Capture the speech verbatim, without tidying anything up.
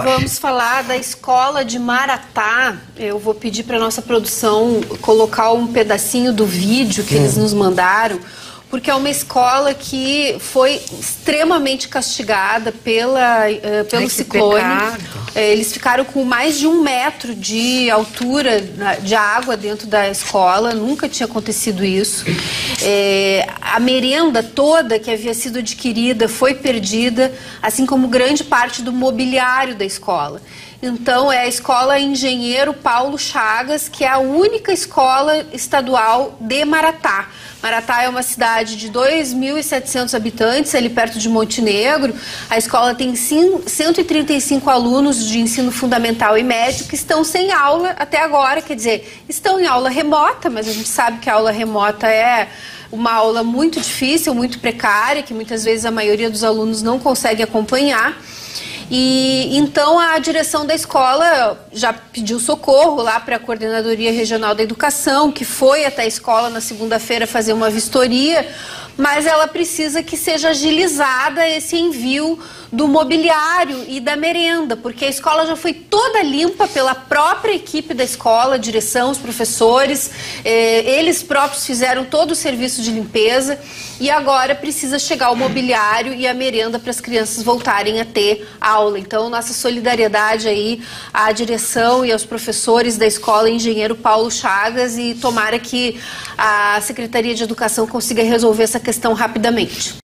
Vamos falar da escola de Maratá. Eu vou pedir para a nossa produção colocar um pedacinho do vídeo que hum. eles nos mandaram, porque é uma escola que foi extremamente castigada pela, uh, pelo Ai, ciclone. Eles ficaram com mais de um metro de altura de água dentro da escola, nunca tinha acontecido isso. É, a merenda toda que havia sido adquirida foi perdida, assim como grande parte do mobiliário da escola. Então, é a Escola Engenheiro Paulo Chagas, que é a única escola estadual de Maratá. Maratá é uma cidade de dois mil e setecentos habitantes, ali perto de Montenegro. A escola tem cento e trinta e cinco alunos de ensino fundamental e médio que estão sem aula até agora. Quer dizer, estão em aula remota, mas a gente sabe que a aula remota é uma aula muito difícil, muito precária, que muitas vezes a maioria dos alunos não consegue acompanhar. E então a direção da escola já pediu socorro lá para a Coordenadoria Regional da Educação, que foi até a escola na segunda-feira fazer uma vistoria, mas ela precisa que seja agilizada esse envio do mobiliário e da merenda, porque a escola já foi toda limpa pela própria equipe da escola, a direção, os professores, eh, eles próprios fizeram todo o serviço de limpeza e agora precisa chegar o mobiliário e a merenda para as crianças voltarem a ter aula. Então, nossa solidariedade aí à direção e aos professores da Escola Engenheiro Paulo Chagas e tomara que a Secretaria de Educação consiga resolver essa questão rapidamente.